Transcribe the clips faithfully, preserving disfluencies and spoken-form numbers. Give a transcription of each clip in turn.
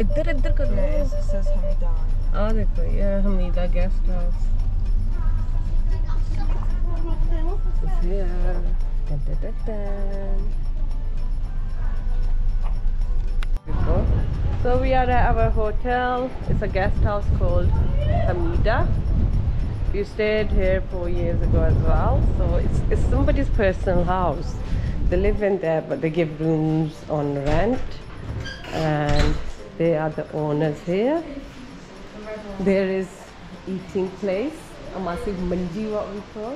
इधर इधर कर लो। आ देखो ये Hamida guest house. So we are at our hotel. It's a guest house called Hamida. We stayed here four years ago as well. So it's, it's somebody's personal house. They live in there, but they give rooms on rent. And they are the owners here. There is eating place, a massive mandi, what we call.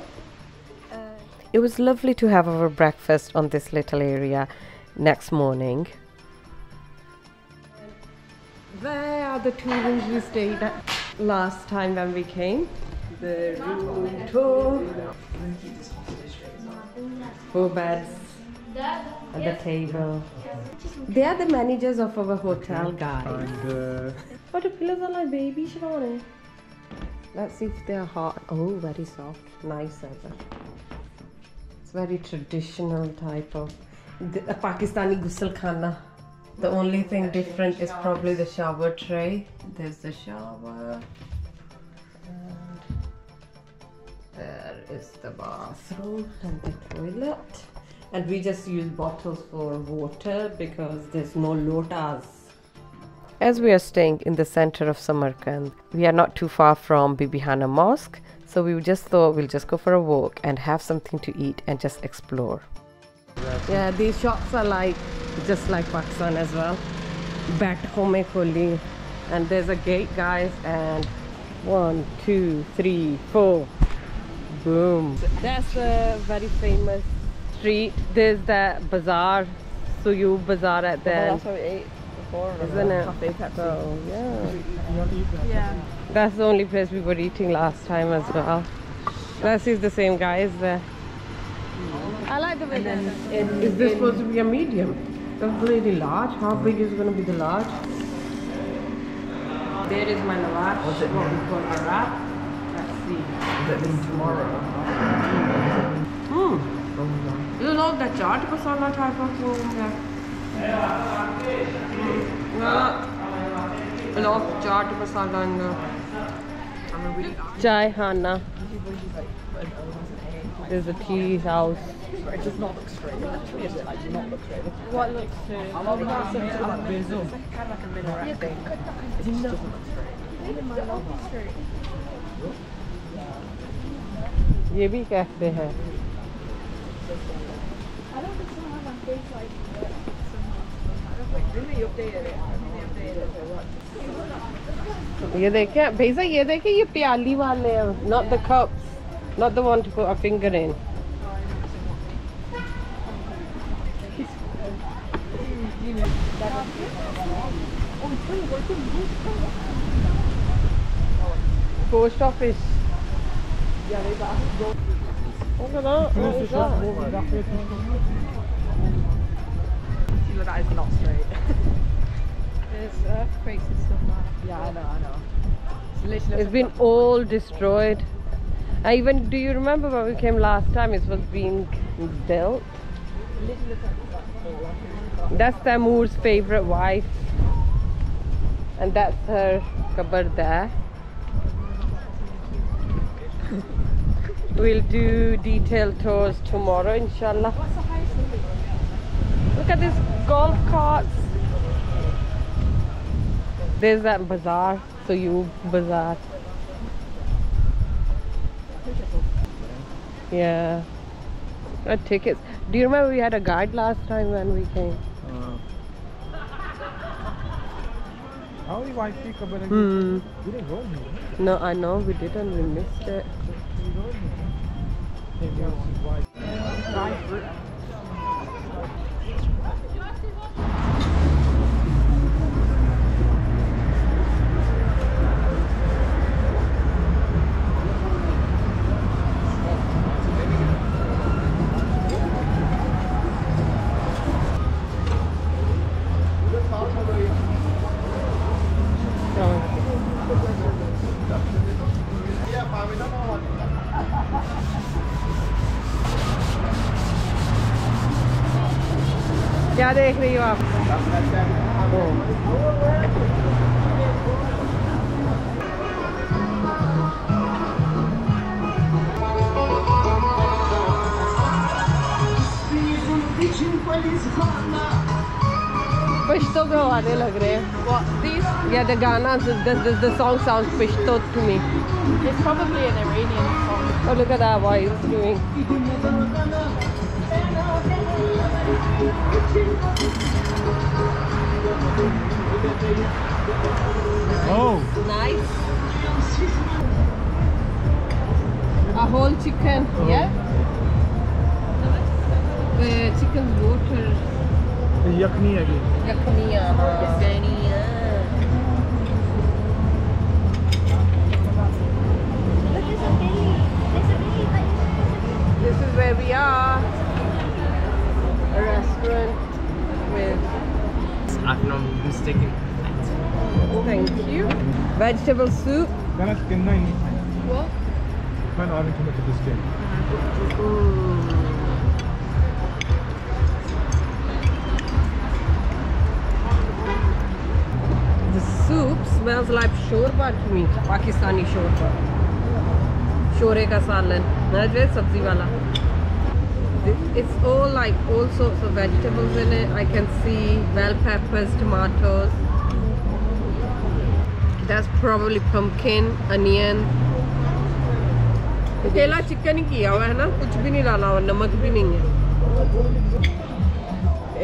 It was lovely to have our breakfast on this little area next morning. There are the two rooms we stayed at last time when we came. The room two, four beds, and the table. They are the managers of our hotel, guys. And, uh, oh, the pillows are like baby shower. Let's see if they are hot. Oh, very soft. Nice leather. It's very traditional type of the, uh, Pakistani ghusl khana. The only thing different is probably the shower tray. There's the shower. And there is the bathroom and the toilet. And we just use bottles for water because there's no lotas. As we are staying in the center of Samarkand, we are not too far from Bibihana Mosque. So we just thought we'll just go for a walk and have something to eat and just explore. Yeah, these shops are like just like Pakistan as well. Back home kholi, and there's a gate, guys, and one, two, three, four, boom. That's a very famous street. There's that bazaar, Suyub bazaar at there. Well, that's what we ate before, isn't it? So, yeah. yeah. That's the only place we were eating last time as well. This is the same, guys. There. I like the way that is. Is this supposed to be a medium? That's really large. How big is going to be the large? There is my large. What's it what we call a wrap. Let's see. That is tomorrow. Hmm. You know the chaat masala type of food? Yeah. Mm. A lot of chaat masala in there. Chai Hana. There's a tea house. It does not look straight. Actually, I do not look straight. What looks straight? I love that. It's kind of like a mirror, I think. It just doesn't look straight. ये भी कहते हैं. I don't think someone has a face like that. I don't think really updated it. I mean, updated it. ये देखिए, भैया ये देखिए ये प्याली वाले हैं, not the cups. Not the one to put a finger in. Post office. Look at that. What is that? That is not straight. There's earthquakes and stuff like that. Yeah, I know, I know. It's, it's been all destroyed. I even, do you remember when we came last time, it was being built? That's Taimur's favorite wife. And that's her kabar there. We'll do detailed tours tomorrow, inshallah. Look at these golf carts. There's that bazaar, Suyub bazaar. Yeah, our tickets. Do you remember we had a guide last time when we came? How uh, hmm. We didn't go here. No, I know we didn't. We missed it. क्या देख रही हो आप? Pashto ke hawale lag rahe hain. These? Yeah, the Ghana, the, the, the song sounds Pashto to me. It's probably an Iranian song. Oh, look at that, what he's doing. Oh! Nice! A whole chicken, oh. Yeah? The chicken's water. The yakni again. Yakni, uh-huh. Look, there's a baby. There's a baby. This is where we are. A restaurant with... If not mistaken. Thank you. Vegetable soup. What? One orange tomato this game. The soup smells like shorba to me, Pakistani shorba. Shore ka salan, najwe sabzi wala. It's all like all sorts of vegetables in it. I can see bell peppers, tomatoes. That's probably pumpkin, onion. Kela chicken hi kiya hua hai na, kuch bhi nahi dala aur namak bhi nahi hai.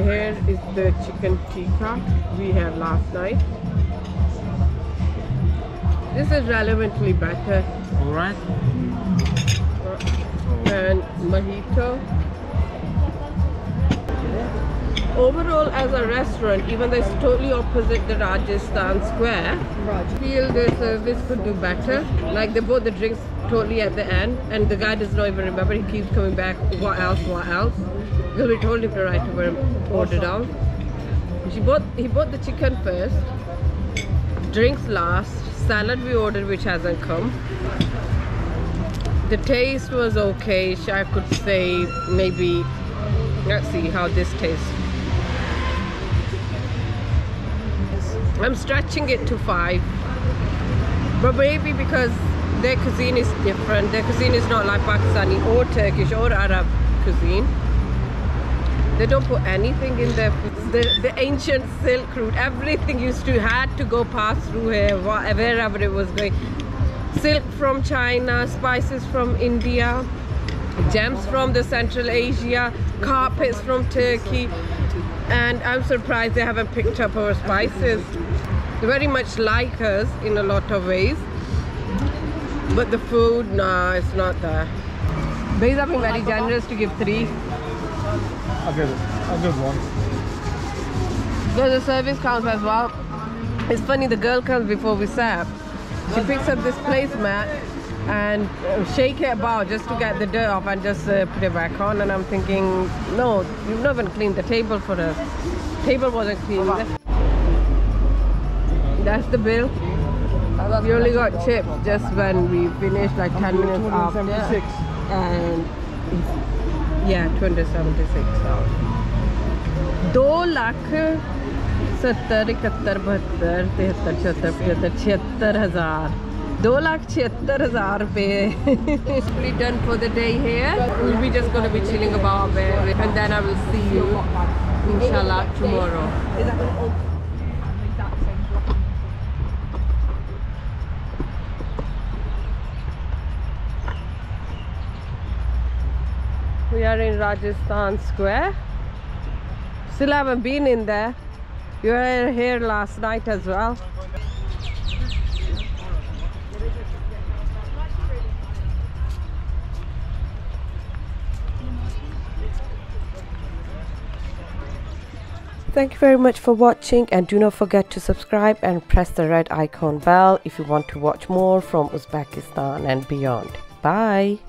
Here is the chicken tikka we had last night. This is relevantly better. Alright. And mojito. Overall, as a restaurant, even though it's totally opposite the Rajasthan Square, I feel the service could do better. Like they bought the drinks totally at the end, and the guy does not even remember. He keeps coming back. What else? What else? Because we told him to write to order down. She bought. He bought the chicken first. Drinks last. Salad we ordered which hasn't come. The taste was okay. I could say maybe, let's see how this tastes. I'm stretching it to five. But maybe because their cuisine is different. Their cuisine is not like Pakistani or Turkish or Arab cuisine. They don't put anything in their food. The, the ancient Silk Road, everything used to had to go past through here, wherever it was going. Silk from China, spices from India, gems from the Central Asia, carpets from Turkey. And I'm surprised they haven't picked up our spices. They're very much like us in a lot of ways. But the food, nah, it's not there. They've been very generous to give three. I'll get it. I'll get one. So the service comes as well. It's funny, the girl comes before we sat. She picks up this placemat and shake it about just to get the dirt off and just uh, put it back on. And I'm thinking, no, you've not even cleaned the table for us. The table wasn't clean. That's the bill. We only got chips just when we finished, like ten minutes after. And yeah, two hundred seventy-six thousand. two lakh seventy-six thousand. Fully done for the day here. We'll be just going to be chilling about a bit, and then I will see you inshallah tomorrow. We are in Rajasthan Square. Still haven't been in there. You were here last night as well. Thank you very much for watching, and do not forget to subscribe and press the red icon bell if you want to watch more from Uzbekistan and beyond. Bye.